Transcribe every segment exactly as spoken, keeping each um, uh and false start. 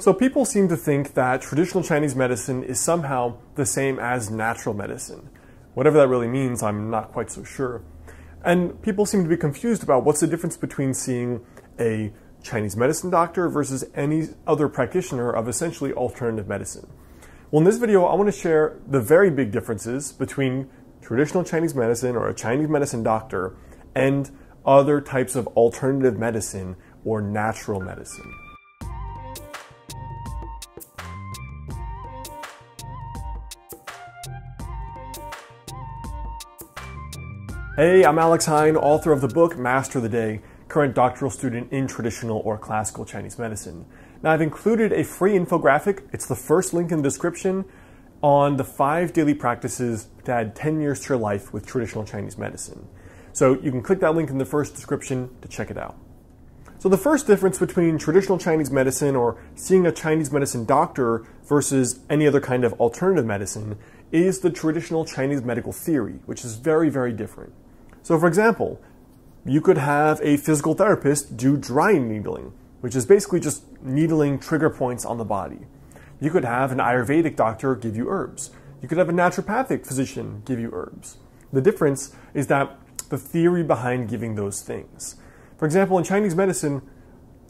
So people seem to think that traditional Chinese medicine is somehow the same as natural medicine. Whatever that really means, I'm not quite so sure. And people seem to be confused about what's the difference between seeing a Chinese medicine doctor versus any other practitioner of essentially alternative medicine. Well, in this video, I want to share the very big differences between traditional Chinese medicine or a Chinese medicine doctor and other types of alternative medicine or natural medicine. Hey, I'm Alex Heyne, author of the book Master the Day, current doctoral student in traditional or classical Chinese medicine. Now, I've included a free infographic, it's the first link in the description, on the five daily practices to add ten years to your life with traditional Chinese medicine. So you can click that link in the first description to check it out. So the first difference between traditional Chinese medicine or seeing a Chinese medicine doctor versus any other kind of alternative medicine is the traditional Chinese medical theory, which is very, very different. So for example, you could have a physical therapist do dry needling, which is basically just needling trigger points on the body. You could have an Ayurvedic doctor give you herbs. You could have a naturopathic physician give you herbs. The difference is that the theory behind giving those things. For example, in Chinese medicine,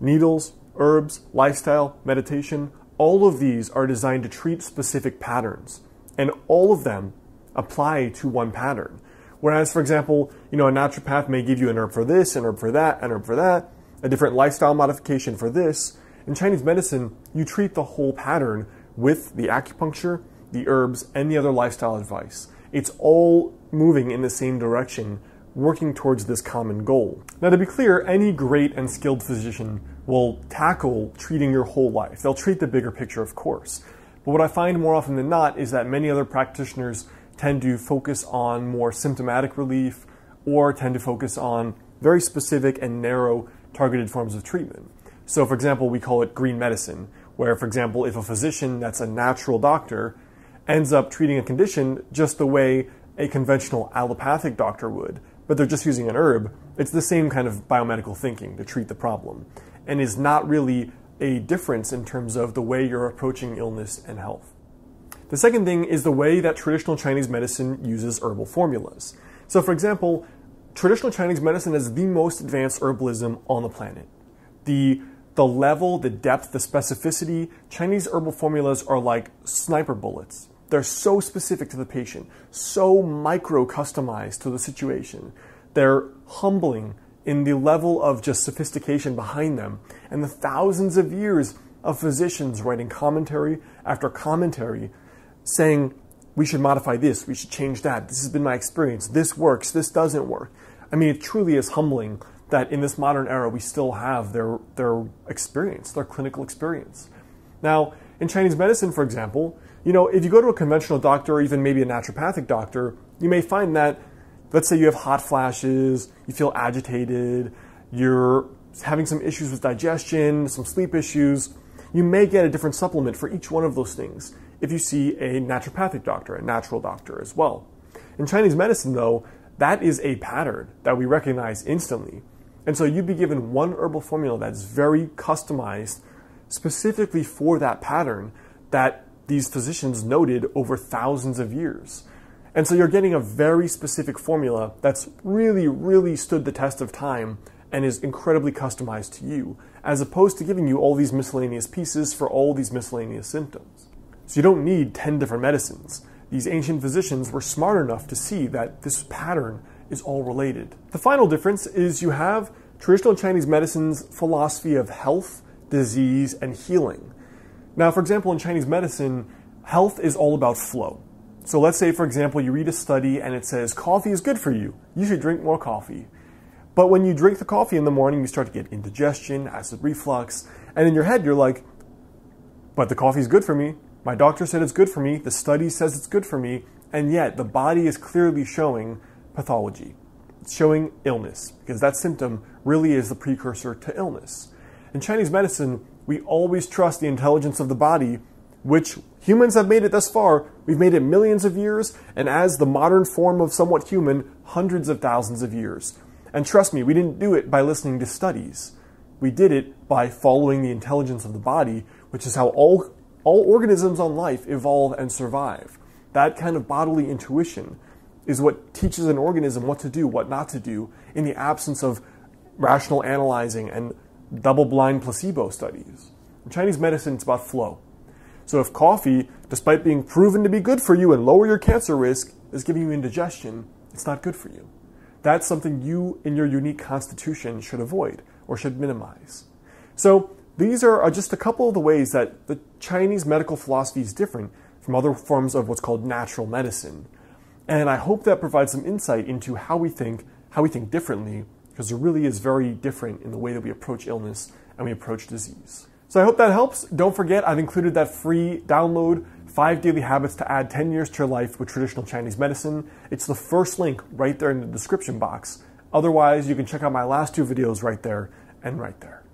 needles, herbs, lifestyle, meditation, all of these are designed to treat specific patterns, and all of them apply to one pattern. Whereas, for example, you know, a naturopath may give you an herb for this, an herb for that, an herb for that, a different lifestyle modification for this. In Chinese medicine, you treat the whole pattern with the acupuncture, the herbs, and the other lifestyle advice. It's all moving in the same direction, working towards this common goal. Now, to be clear, any great and skilled physician will tackle treating your whole life. They'll treat the bigger picture, of course. But what I find more often than not is that many other practitioners tend to focus on more symptomatic relief or tend to focus on very specific and narrow targeted forms of treatment. So for example, we call it green medicine, where for example, if a physician that's a natural doctor ends up treating a condition just the way a conventional allopathic doctor would, but they're just using an herb, it's the same kind of biomedical thinking to treat the problem, and is not really a difference in terms of the way you're approaching illness and health. The second thing is the way that traditional Chinese medicine uses herbal formulas. So for example, traditional Chinese medicine is the most advanced herbalism on the planet. The, the level, the depth, the specificity, Chinese herbal formulas are like sniper bullets. They're so specific to the patient, so micro-customized to the situation. They're humbling in the level of just sophistication behind them, and the thousands of years of physicians writing commentary after commentary saying, we should modify this, we should change that, this has been my experience, this works, this doesn't work. I mean, it truly is humbling that in this modern era we still have their, their experience, their clinical experience. Now, in Chinese medicine, for example, you know, if you go to a conventional doctor or even maybe a naturopathic doctor, you may find that, let's say you have hot flashes, you feel agitated, you're having some issues with digestion, some sleep issues, you may get a different supplement for each one of those things if you see a naturopathic doctor, a natural doctor as well. In Chinese medicine though, that is a pattern that we recognize instantly. And so you'd be given one herbal formula that's very customized specifically for that pattern that these physicians noted over thousands of years. And so you're getting a very specific formula that's really, really stood the test of time and is incredibly customized to you, as opposed to giving you all these miscellaneous pieces for all these miscellaneous symptoms. So you don't need ten different medicines. These ancient physicians were smart enough to see that this pattern is all related. The final difference is you have traditional Chinese medicine's philosophy of health, disease, and healing. Now, for example, in Chinese medicine, health is all about flow. So let's say, for example, you read a study and it says, coffee is good for you, you should drink more coffee. But when you drink the coffee in the morning, you start to get indigestion, acid reflux, and in your head you're like, but the coffee is good for me, my doctor said it's good for me, the study says it's good for me, and yet the body is clearly showing pathology. It's showing illness, because that symptom really is the precursor to illness. In Chinese medicine, we always trust the intelligence of the body, which humans have made it thus far. We've made it millions of years, and as the modern form of somewhat human, hundreds of thousands of years. And trust me, we didn't do it by listening to studies. We did it by following the intelligence of the body, which is how all, all organisms on life evolve and survive. That kind of bodily intuition is what teaches an organism what to do, what not to do, in the absence of rational analyzing and double-blind placebo studies. In Chinese medicine, it's about flow. So if coffee, despite being proven to be good for you and lower your cancer risk, is giving you indigestion, it's not good for you. That's something you, in your unique constitution, should avoid or should minimize. So these are just a couple of the ways that the Chinese medical philosophy is different from other forms of what's called natural medicine. And I hope that provides some insight into how we think, how we think differently, because it really is very different in the way that we approach illness and we approach disease. So I hope that helps. Don't forget, I've included that free download, Five Daily Habits to Add ten years to Your Life with Traditional Chinese Medicine. It's the first link right there in the description box. Otherwise, you can check out my last two videos right there and right there.